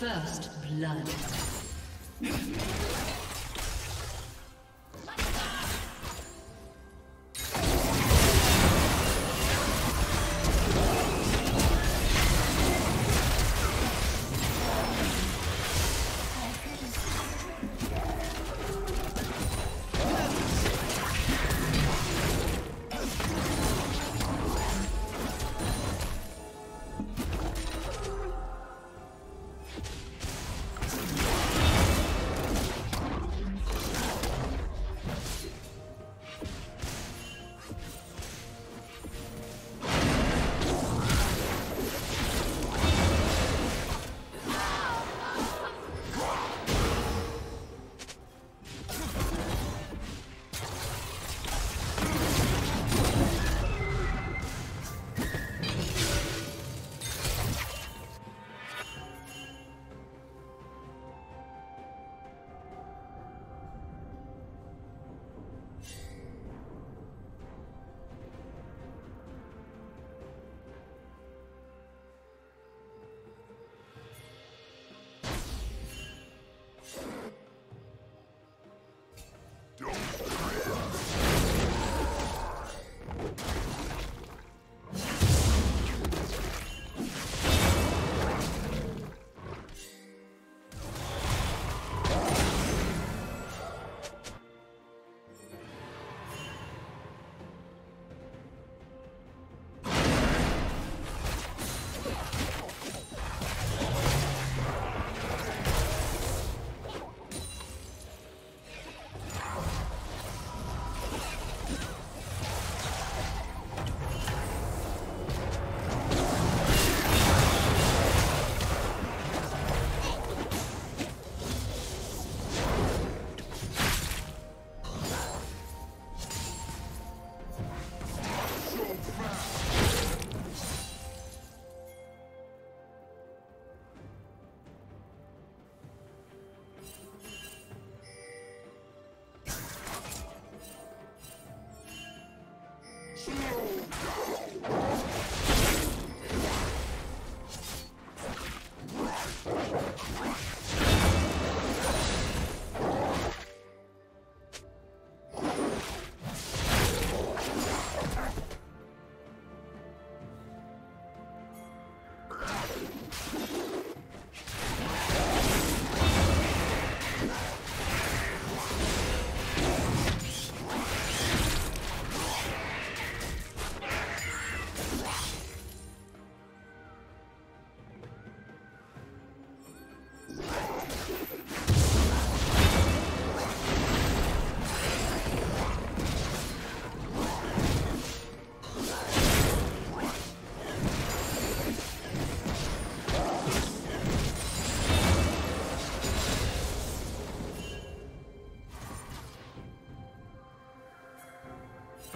First blood.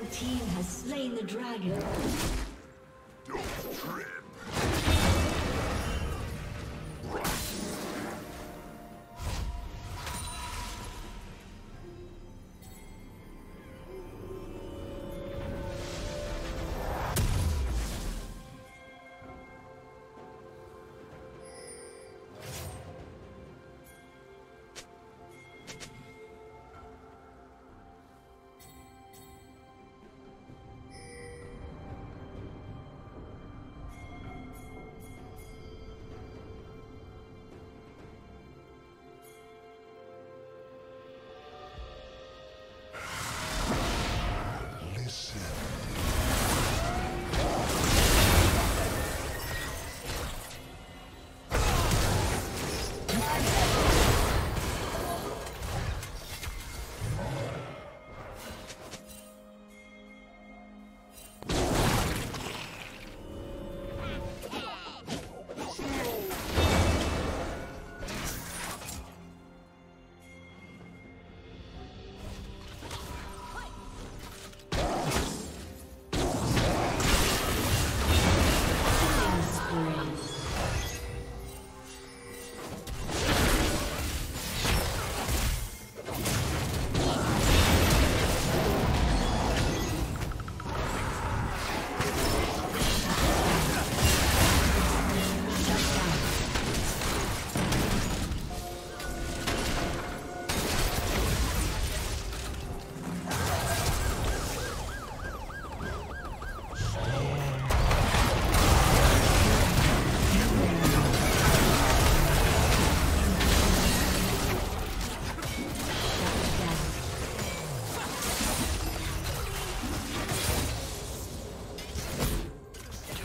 The team has slain the dragon.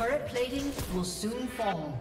Turret plating will soon fall.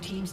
team's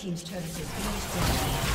team's turret has been destroyed.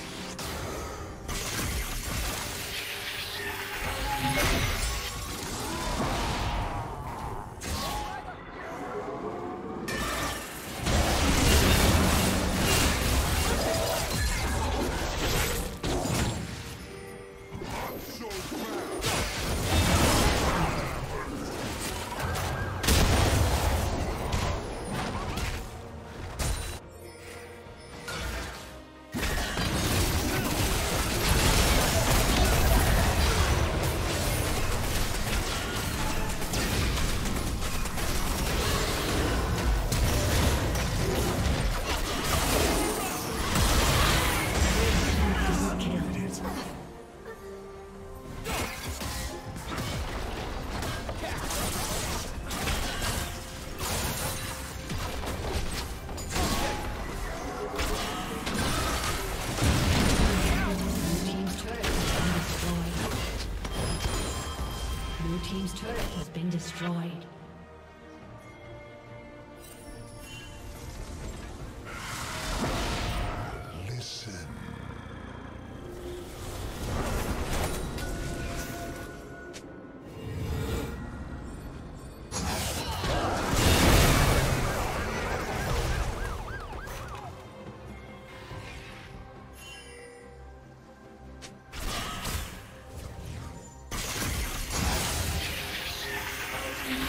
Blue team's turret has been destroyed. Destroyed.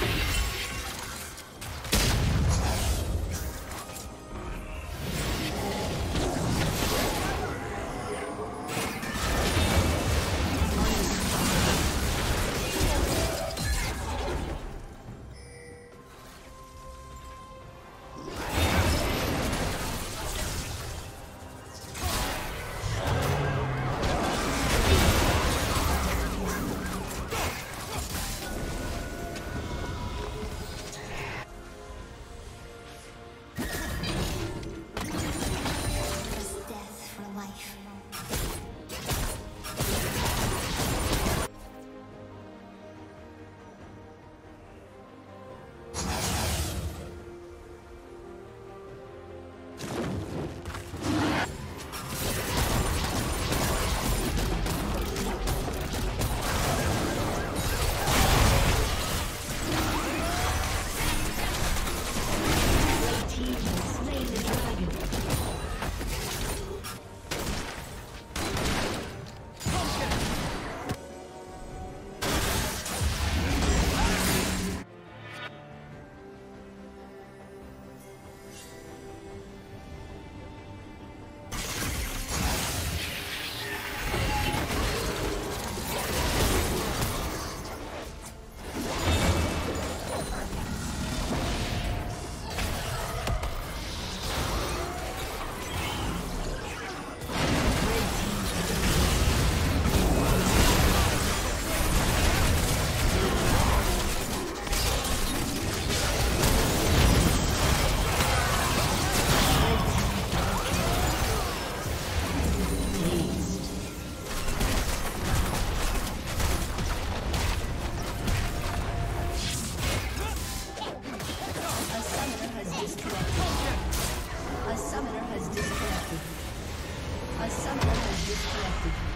Thank you. Selected.